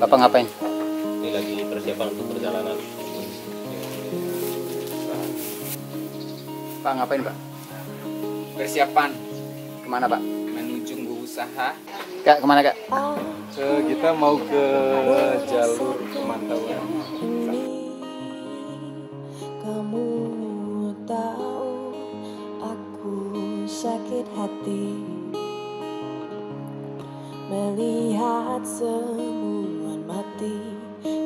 Bapak ngapain? Ini lagi persiapan untuk perjalanan. Pak ngapain, Pak? Persiapan. Kemana, Pak? Menuju usaha. Kak, kemana, Kak? Kita mau ke jalur pemantauan. Kamu tahu aku sakit hati melihat semua mati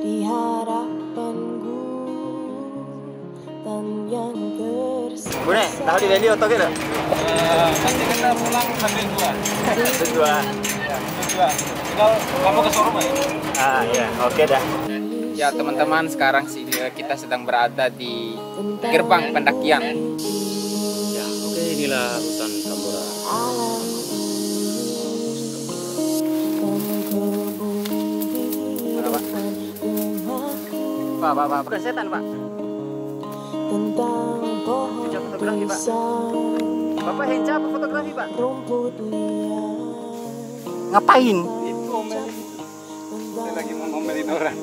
di harapanku dan yang bersisa. Bune, tahu di Bali otak itu? Kan kita pulang sambil dua. Tinggal kamu ke showroom ya? Ya, oke dah. Ya teman-teman, sekarang sih kita sedang berada di gerbang pendakian. Ya, oke, inilah hutan Tambora. Pak, persetan, Pak. Tentang pohon fotografi, Pak. Bapak hijab fotografi, Pak. Rumput liar. Ngapain? Itu omel. Saya lagi mau ngomelin orang.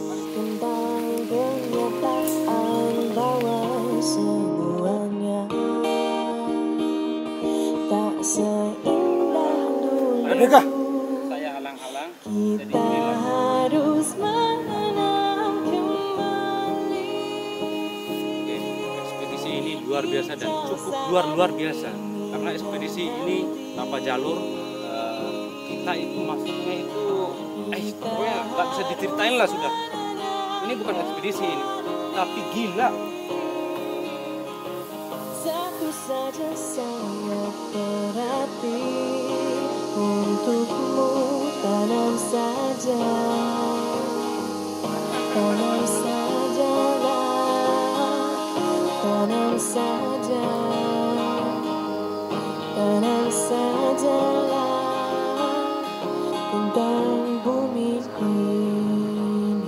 Adakah? Saya halang-halang. Kita harus mengenang kembali. Oke, ekspedisi ini luar biasa dan cukup luar biasa. Karena ekspedisi ini tanpa jalur, kita itu maksudnya itu, pokoknya nggak bisa diceritain lah sudah. Ini bukan ekspedisi ini, tapi gila. Satu saja sangat berarti untukmu, tanam sajalah. Tentang bumi ini,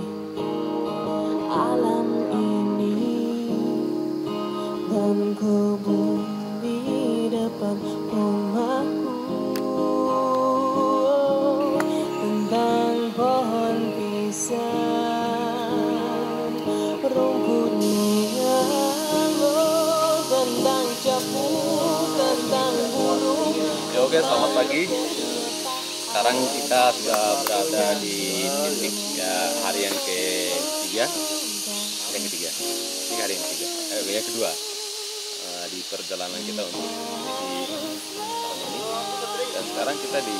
alam ini, dan kubur di depan rumahku. Tentang pohon pisang, rumput liar, tentang jambu, tentang burung. Ya oke, selamat pagi. Sekarang kita sudah berada di titik hari yang ketiga, ini hari yang ketiga, yang kedua di perjalanan kita untuk ekspedisi tahun ini. Dan sekarang kita di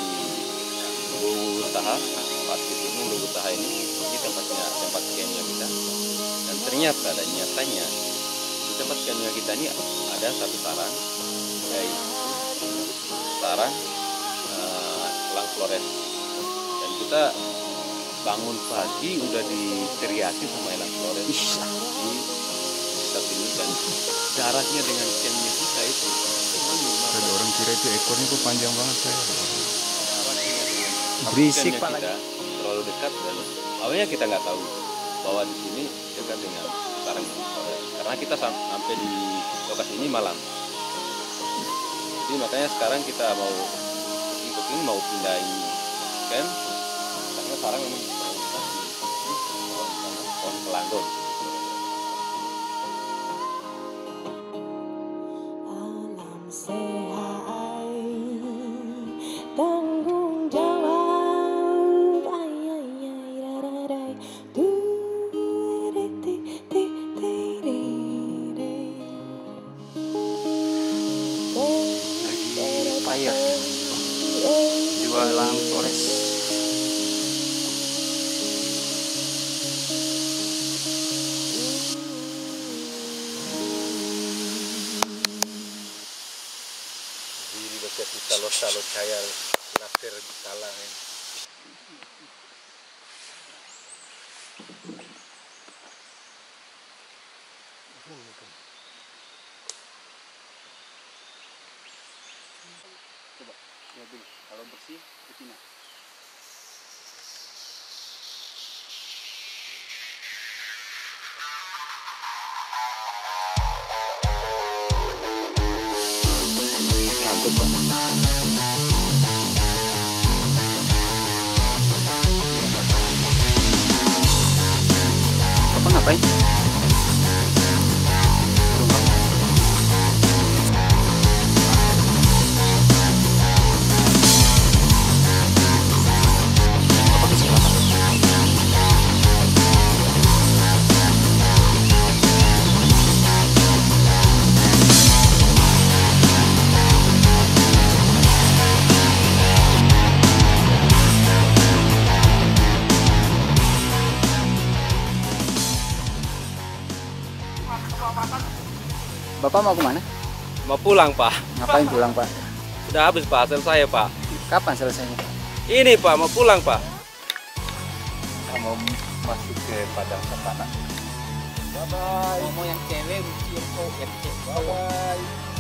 Muru Taha, ini tempatnya, tempat campnya kita. Dan ternyata dan nyatanya di tempat campnya kita ini ada satu sarang, yaitu sarang Elang Flores. Dan kita bangun pagi udah diteriaki sama Elang Flores di sekitar sini, dan jaraknya dengan campnya kita itu ada orang kira itu ekornya kok panjang banget saya. Berisik Pak, kita terlalu dekat dan awalnya kita nggak tahu bahwa di sini dekat dengan sarang Elang Flores, karena kita sampai di lokasi ini malam. Jadi makanya sekarang kita mau pindahin camp karena sarang memang terletak di pohon pelandong. Alam sehat tanggung jawab, Elang Flores. Diri baca kita lo cahaya laser kalah. Kalau bersih, betina. apa ini? Bapak mau kemana? Mau pulang, Pak. Ngapain pulang, Pak? Sudah habis, Pak. Selesai, Pak. Kapan selesainya? Ini, Pak. Mau pulang, Pak. Kita mau masuk ke Padang Sampana. Bye-bye. Mau yang cewek, yang cowok. Bye-bye.